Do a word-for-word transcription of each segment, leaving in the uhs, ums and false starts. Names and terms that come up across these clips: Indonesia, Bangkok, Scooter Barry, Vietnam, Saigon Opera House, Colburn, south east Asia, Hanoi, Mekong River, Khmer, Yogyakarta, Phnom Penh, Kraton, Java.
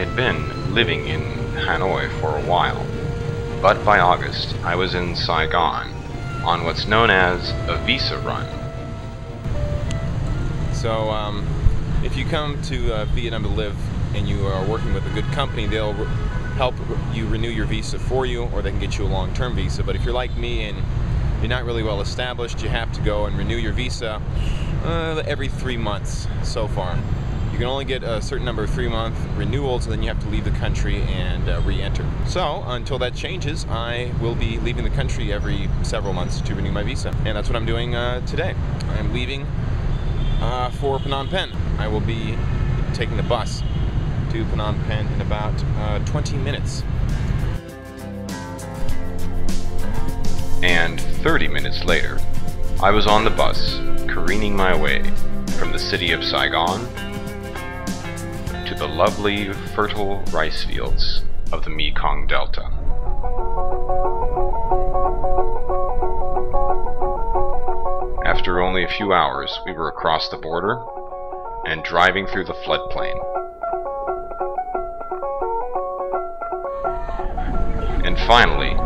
had been living in Hanoi for a while, but by August I was in Saigon on what's known as a visa run. So um, if you come to uh, Vietnam to live and you are working with a good company, they'll help you renew your visa for you, or they can get you a long-term visa. But if you're like me and you're not really well established, you have to go and renew your visa uh, every three months so far. You can only get a certain number of three-month renewals, and then you have to leave the country and uh, re-enter. So until that changes, I will be leaving the country every several months to renew my visa, and that's what I'm doing uh, today. I'm leaving uh, for Phnom Penh. I will be taking the bus to Phnom Penh in about uh, twenty minutes. And thirty minutes later, I was on the bus, careening my way from the city of Saigon to the lovely, fertile rice fields of the Mekong Delta. After only a few hours, we were across the border and driving through the floodplain. And finally,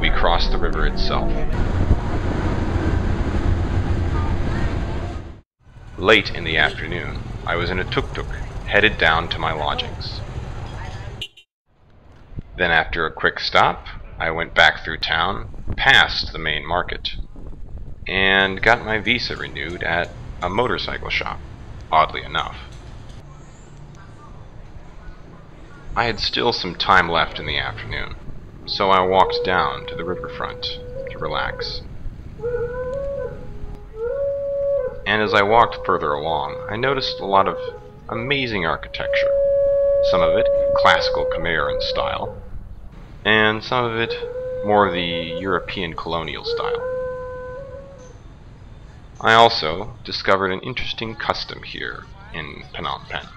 we crossed the river itself. Late in the afternoon, I was in a tuk-tuk, headed down to my lodgings. Then after a quick stop, I went back through town, past the main market, and got my visa renewed at a motorcycle shop, oddly enough. I had still some time left in the afternoon, so I walked down to the riverfront to relax. And as I walked further along, I noticed a lot of amazing architecture. Some of it classical Khmer in style, and some of it more the European colonial style. I also discovered an interesting custom here in Phnom Penh.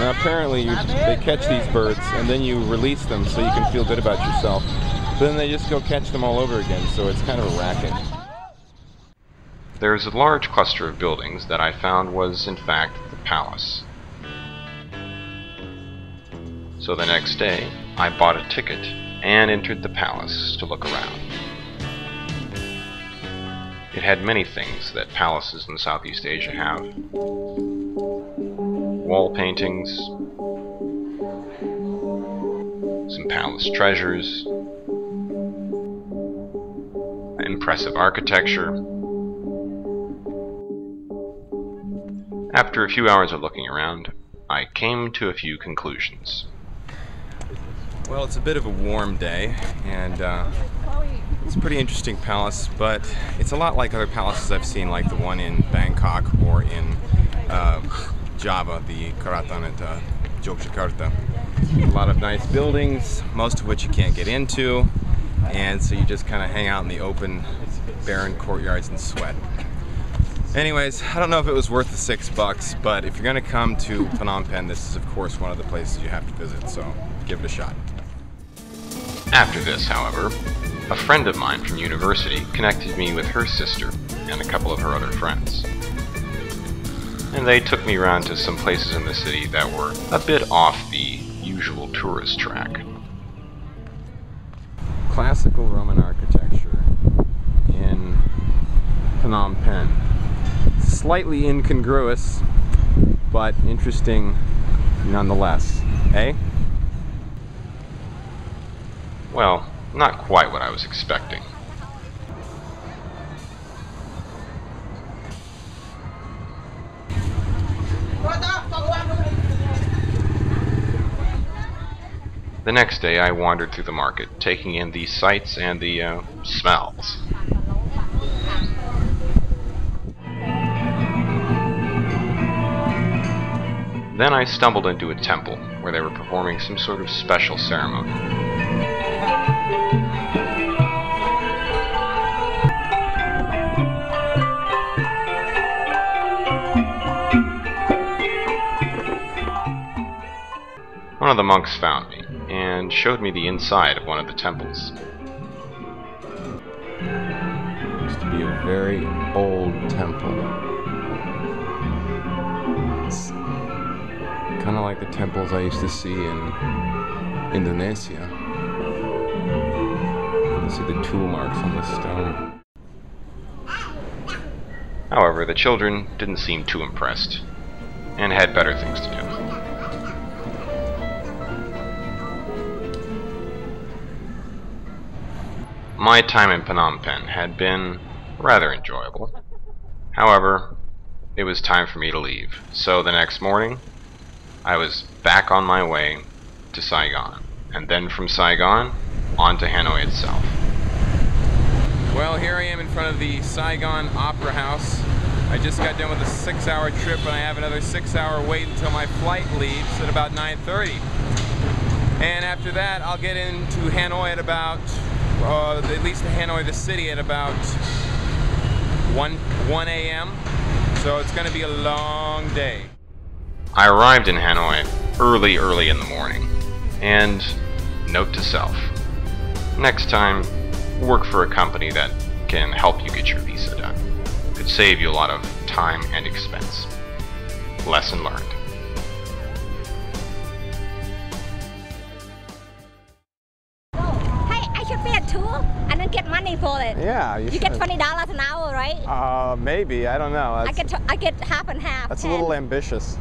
Now apparently you, they catch these birds and then you release them so you can feel good about yourself. But then they just go catch them all over again, so it's kind of a racket. There is a large cluster of buildings that I found was in fact the palace. So the next day I bought a ticket and entered the palace to look around. It had many things that palaces in Southeast Asia have. Wall paintings, some palace treasures, impressive architecture. After a few hours of looking around, I came to a few conclusions. Well, it's a bit of a warm day, and uh, it's a pretty interesting palace, but it's a lot like other palaces I've seen, like the one in Bangkok or in uh, Java, the Kraton at uh, Yogyakarta. A lot of nice buildings, most of which you can't get into, and so you just kind of hang out in the open, barren courtyards and sweat. Anyways, I don't know if it was worth the six bucks, but if you're going to come to Phnom Penh, this is of course one of the places you have to visit, so give it a shot. After this, however, a friend of mine from university connected me with her sister and a couple of her other friends. And they took me around to some places in the city that were a bit off the usual tourist track. Classical Roman architecture in Phnom Penh. Slightly incongruous, but interesting nonetheless, eh? Well, not quite what I was expecting. The next day I wandered through the market, taking in the sights and the uh, smells. Then I stumbled into a temple where they were performing some sort of special ceremony. One of the monks found me and showed me the inside of one of the temples. It used to be a very old temple. kind of like the temples I used to see in Indonesia. You can see the tool marks on the stone. However, the children didn't seem too impressed, and had better things to do. My time in Phnom Penh had been rather enjoyable. However, it was time for me to leave, so the next morning I was back on my way to Saigon, and then from Saigon on to Hanoi itself. Well, here I am in front of the Saigon Opera House. I just got done with a six hour trip and I have another six hour wait until my flight leaves at about nine thirty. And after that I'll get into Hanoi at about Uh, at least in Hanoi, the city, at about one a m So it's going to be a long day. I arrived in Hanoi early, early in the morning. And note to self, next time, work for a company that can help you get your visa done. Could save you a lot of time and expense. Lesson learned. And then get money for it. Yeah, you, you get twenty dollars an hour, right? Uh, maybe, I don't know. That's, I get I get half and half. That's ten. A little ambitious.